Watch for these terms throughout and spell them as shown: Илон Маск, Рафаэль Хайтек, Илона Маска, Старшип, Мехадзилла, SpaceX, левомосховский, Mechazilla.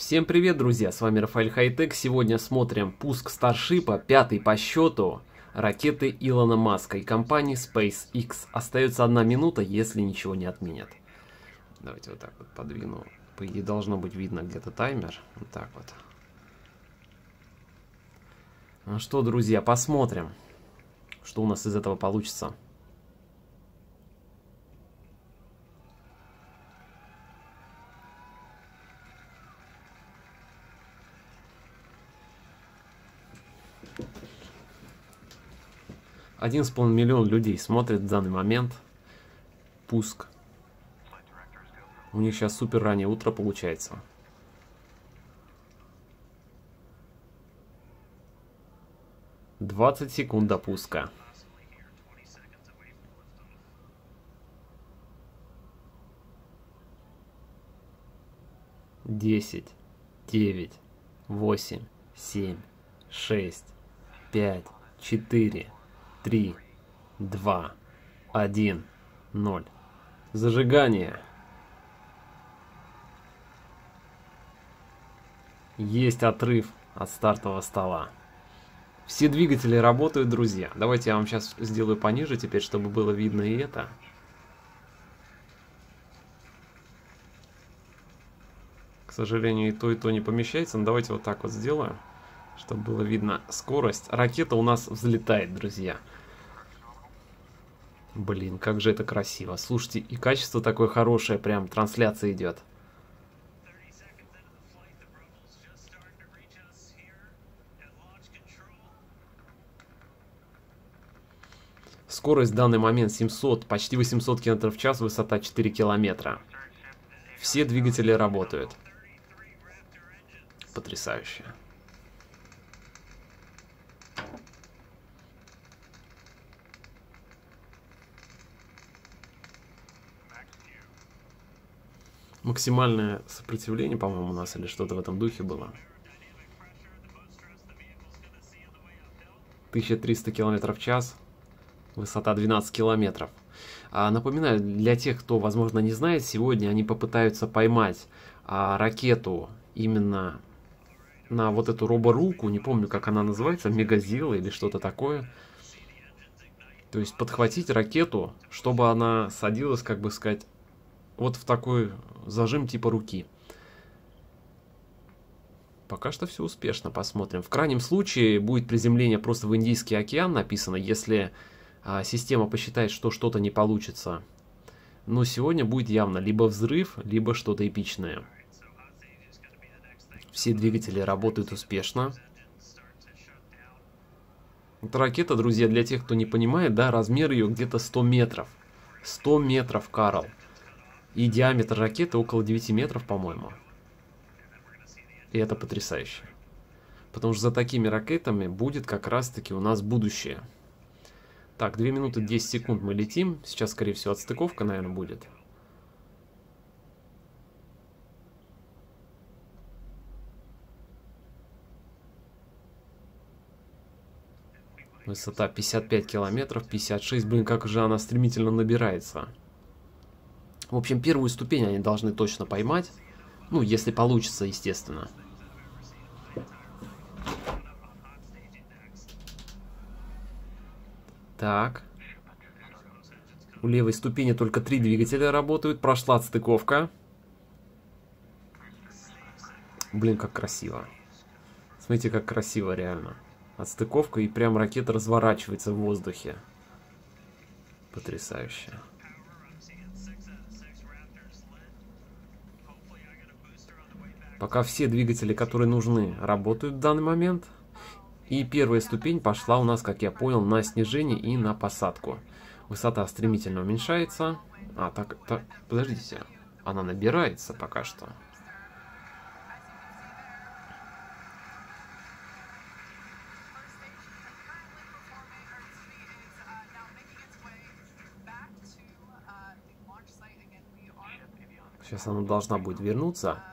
Всем привет, друзья, с вами Рафаэль Хайтек. Сегодня смотрим пуск Старшипа, пятый по счету, ракеты Илона Маска и компании SpaceX. Остается 1 минута, если ничего не отменят. Давайте вот так вот подвину. По идее, должно быть видно где-то таймер. Вот так вот. Ну что, друзья, посмотрим, что у нас из этого получится. Один с половиной миллион людей смотрит в данный момент пуск. У них сейчас супер раннее утро получается. Двадцать секунд до пуска. Десять, 9, 8, 7, 6, 5, 4, 3, 2, 1, 0. Зажигание. Есть отрыв от стартового стола. Все двигатели работают, друзья. Давайте я вам сейчас сделаю пониже теперь, чтобы было видно и это. К сожалению, и то не помещается. Но давайте вот так вот сделаем, чтобы было видно скорость. Ракета у нас взлетает, друзья. Блин, как же это красиво. Слушайте, и качество такое хорошее, прям трансляция идет. 30 секунд. Скорость в данный момент 700, почти 800 км в час, высота 4 километра. Все двигатели работают. Потрясающе. Максимальное сопротивление, по-моему, у нас или что-то в этом духе было. 1300 км в час, высота 12 километров. Напоминаю, для тех, кто, возможно, не знает, сегодня они попытаются поймать ракету именно на вот эту роборуку, не помню, как она называется, Mechazilla или что-то такое. То есть подхватить ракету, чтобы она садилась, как бы сказать, вот в такой зажим типа руки. Пока что все успешно, посмотрим. В крайнем случае будет приземление просто в Индийский океан, написано, если система посчитает, что что-то не получится. Но сегодня будет явно либо взрыв, либо что-то эпичное. Все двигатели работают успешно. Эта ракета, друзья, для тех, кто не понимает, да, размер ее где-то 100 метров. 100 метров, Карл. И диаметр ракеты около 9 метров, по-моему. И это потрясающе. Потому что за такими ракетами будет как раз-таки у нас будущее. Так, 2 минуты 10 секунд мы летим. Сейчас, скорее всего, отстыковка, наверное, будет. Высота 55 километров, 56. Блин, как же она стремительно набирается. В общем, первую ступень они должны точно поймать. Ну, если получится, естественно. Так. У левой ступени только 3 двигателя работают. Прошла отстыковка. Блин, как красиво. Смотрите, как красиво реально. Отстыковка, и прям ракета разворачивается в воздухе. Потрясающе. Пока все двигатели, которые нужны, работают в данный момент. И первая ступень пошла у нас, как я понял, на снижение и на посадку. Высота стремительно уменьшается. Подождите, она набирается пока что. Сейчас она должна будет вернуться.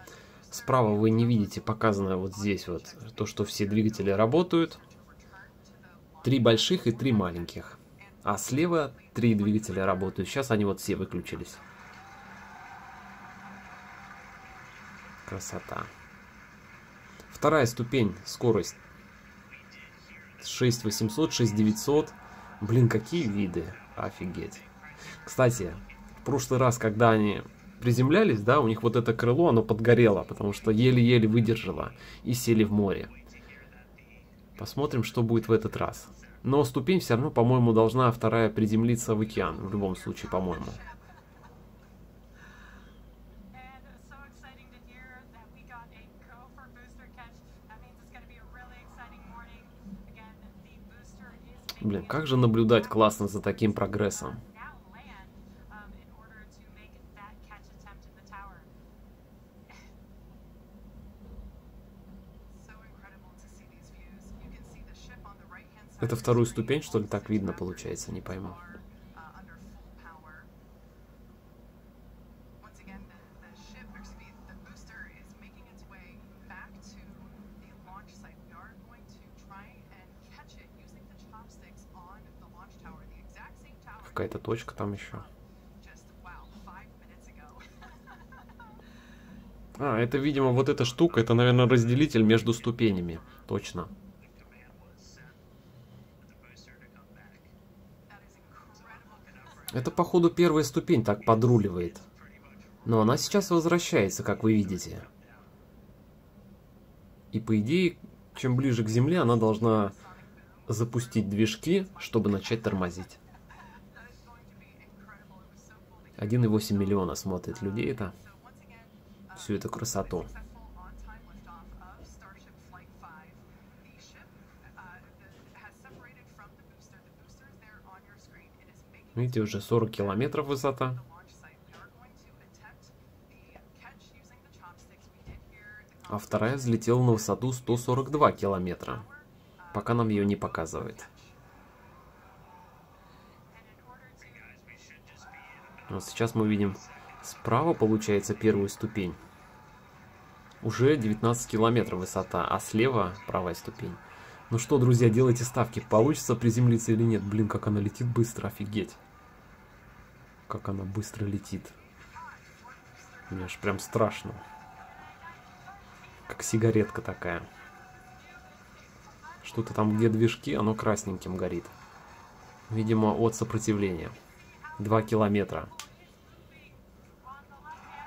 Справа вы не видите показанное вот здесь вот то, что все двигатели работают. 3 больших и 3 маленьких. А слева 3 двигателя работают. Сейчас они вот все выключились. Красота. Вторая ступень, скорость. 6800, 6900. Блин, какие виды. Офигеть. Кстати, в прошлый раз, когда они приземлялись, да, у них вот это крыло, оно подгорело, потому что еле-еле выдержало и сели в море. Посмотрим, что будет в этот раз. Но ступень все равно, по-моему, должна вторая приземлиться в океан. В любом случае, по-моему. Блин, как же наблюдать классно за таким прогрессом. Это вторую ступень, что ли, так видно получается, не пойму. Какая-то точка там еще. А, это, видимо, вот эта штука, это, наверное, разделитель между ступенями. Точно. Это, походу, первая ступень так подруливает. Но она сейчас возвращается, как вы видите. И, по идее, чем ближе к Земле, она должна запустить движки, чтобы начать тормозить. 1,8 миллиона смотрит людей это. Всю эту красоту. Видите, уже 40 километров высота. А вторая взлетела на высоту 142 километра. Пока нам ее не показывает. Вот сейчас мы видим справа, получается, первую ступень. Уже 19 километров высота, а слева правая ступень. Ну что, друзья, делайте ставки, получится приземлиться или нет. Блин, как она летит быстро, офигеть. Как она быстро летит. Мне аж прям страшно. Как сигаретка такая. Что-то там, где движки, оно красненьким горит. Видимо, от сопротивления. 2 километра.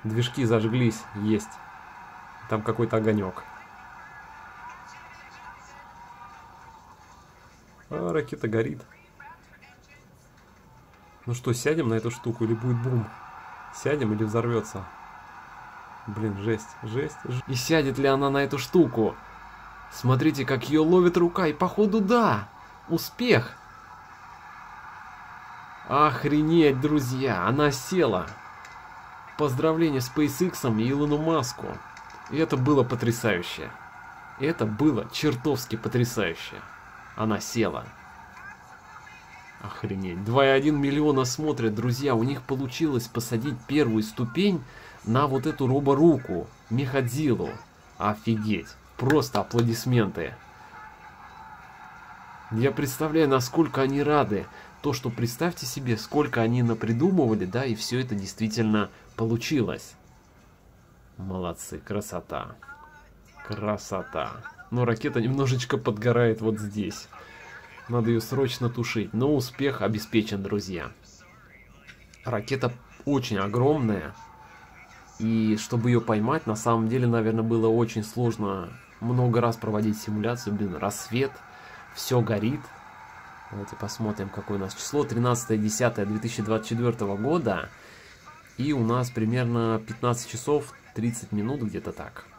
Движки зажглись, есть. Там какой-то огонек. А, ракета горит. Ну что, сядем на эту штуку или будет бум? Сядем или взорвется? Блин, жесть, жесть, жесть. И сядет ли она на эту штуку? Смотрите, как ее ловит рука. И походу да. Успех. Охренеть, друзья. Она села. Поздравления с SpaceX и Илону Маску. И это было потрясающе. Это было чертовски потрясающе. Она села. Охренеть. 2,1 миллиона смотрят, друзья. У них получилось посадить первую ступень на вот эту роборуку. Мехадзиллу. Офигеть. Просто аплодисменты. Я представляю, насколько они рады. То, что представьте себе, сколько они напридумывали, да, и все это действительно получилось. Молодцы. Красота. Красота. Но ракета немножечко подгорает вот здесь. Надо ее срочно тушить. Но успех обеспечен, друзья. Ракета очень огромная. И чтобы ее поймать, на самом деле, наверное, было очень сложно много раз проводить симуляцию. Блин, рассвет. Все горит. Давайте посмотрим, какое у нас число. 13.10.2024 года. И у нас примерно 15 часов 30 минут, где-то так.